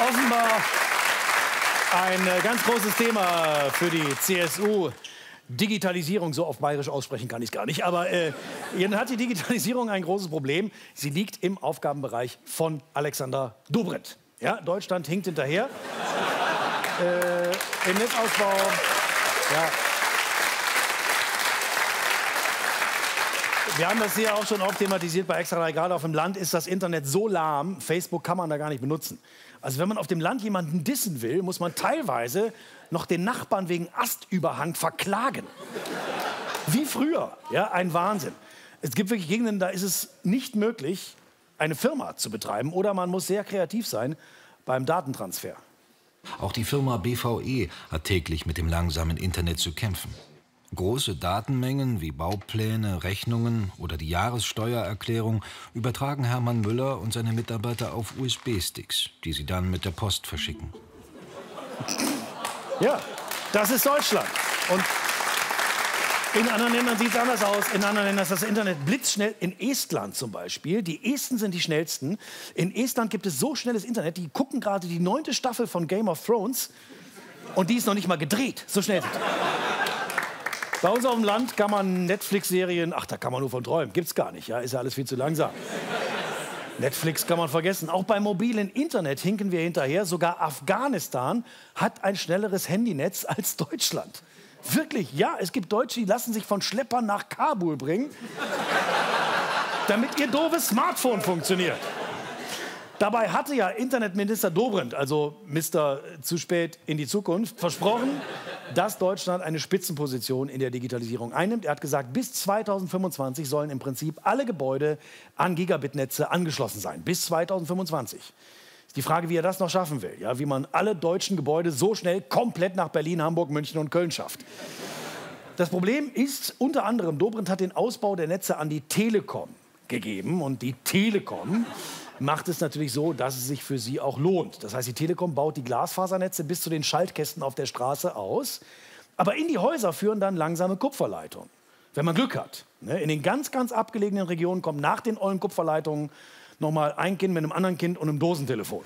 offenbar ein ganz großes Thema für die CSU. Digitalisierung, so auf Bayerisch aussprechen kann ich es gar nicht. Aber jetzt hat die Digitalisierung ein großes Problem. Sie liegt im Aufgabenbereich von Alexander Dobrindt. Ja, Deutschland hinkt hinterher. Im Netzausbau. Ja. Wir haben das hier auch schon oft thematisiert bei Extra 3, gerade auf dem Land ist das Internet so lahm, Facebook kann man da gar nicht benutzen. Also wenn man auf dem Land jemanden dissen will, muss man teilweise noch den Nachbarn wegen Astüberhang verklagen. Wie früher, ja, ein Wahnsinn. Es gibt wirklich Gegenden, da ist es nicht möglich, eine Firma zu betreiben oder man muss sehr kreativ sein beim Datentransfer. Auch die Firma BVE hat täglich mit dem langsamen Internet zu kämpfen. Große Datenmengen wie Baupläne, Rechnungen oder die Jahressteuererklärung übertragen Hermann Müller und seine Mitarbeiter auf USB-Sticks, die sie dann mit der Post verschicken. Ja, das ist Deutschland. Und in anderen Ländern sieht es anders aus. In anderen Ländern ist das Internet blitzschnell. In Estland zum Beispiel. Die Esten sind die schnellsten. In Estland gibt es so schnelles Internet. Die gucken gerade die 9. Staffel von Game of Thrones. Und die ist noch nicht mal gedreht. So schnell sind die. Bei uns auf dem Land kann man Netflix-Serien... Ach, da kann man nur von träumen. Gibt's gar nicht. Ja, ist ja alles viel zu langsam. Netflix kann man vergessen. Auch beim mobilen Internet hinken wir hinterher. Sogar Afghanistan hat ein schnelleres Handynetz als Deutschland. Wirklich, ja, es gibt Deutsche, die lassen sich von Schleppern nach Kabul bringen, damit ihr doofes Smartphone funktioniert. Dabei hatte ja Internetminister Dobrindt, also Mr. zu spät in die Zukunft, versprochen, dass Deutschland eine Spitzenposition in der Digitalisierung einnimmt. Er hat gesagt, bis 2025 sollen im Prinzip alle Gebäude an Gigabitnetze angeschlossen sein. Bis 2025. Die Frage, wie er das noch schaffen will, ja, wie man alle deutschen Gebäude so schnell komplett nach Berlin, Hamburg, München und Köln schafft. Das Problem ist, unter anderem, Dobrindt hat den Ausbau der Netze an die Telekom gegeben. Und die Telekom macht es natürlich so, dass es sich für sie auch lohnt. Das heißt, die Telekom baut die Glasfasernetze bis zu den Schaltkästen auf der Straße aus. Aber in die Häuser führen dann langsame Kupferleitungen, wenn man Glück hat. In den ganz, ganz abgelegenen Regionen kommen nach den ollen Kupferleitungen nochmal ein Kind mit einem anderen Kind und einem Dosentelefon.